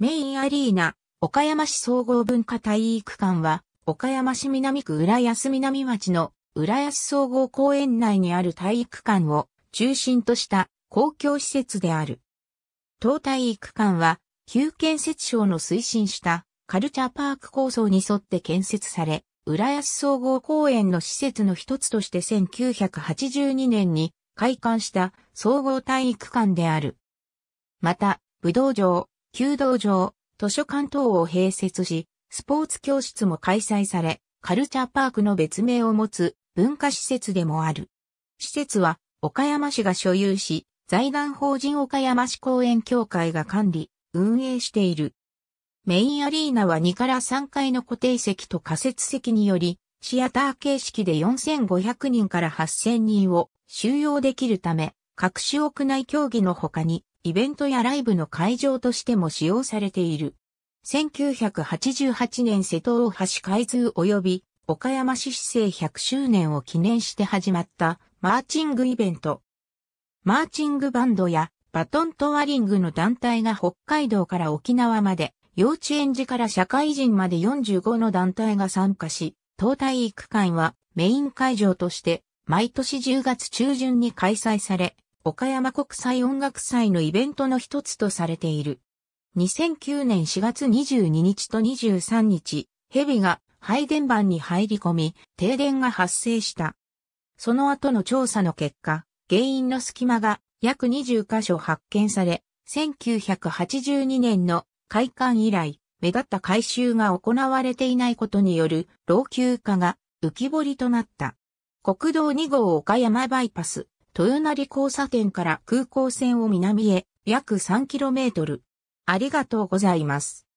メインアリーナ、岡山市総合文化体育館は、岡山市南区浦安南町の浦安総合公園内にある体育館を中心とした公共施設である。当体育館は、旧建設省の推進したカルチャーパーク構想に沿って建設され、浦安総合公園の施設の一つとして1982年に開館した総合体育館である。また、武道場、弓道場、図書館等を併設し、スポーツ教室も開催され、カルチャーパークの別名を持つ文化施設でもある。施設は岡山市が所有し、財団法人岡山市公園協会が管理、運営している。メインアリーナは2から3階の固定席と仮設席により、シアター形式で4500人から8000人を収容できるため、各種屋内競技の他に、イベントやライブの会場としても使用されている。1988年瀬戸大橋開通及び岡山市市制100周年を記念して始まったマーチングイベント。マーチングバンドやバトントワリングの団体が北海道から沖縄まで、幼稚園児から社会人まで45の団体が参加し、当体育館はメイン会場として毎年10月中旬に開催され、岡山国際音楽祭のイベントの一つとされている。2009年4月22日と23日、蛇が配電盤に入り込み、停電が発生した。その後の調査の結果、原因の隙間が約20カ所発見され、1982年の開館以来、目立った改修が行われていないことによる老朽化が浮き彫りとなった。国道2号岡山バイパス、豊成交差点から空港線を南へ約 3km。ありがとうございます。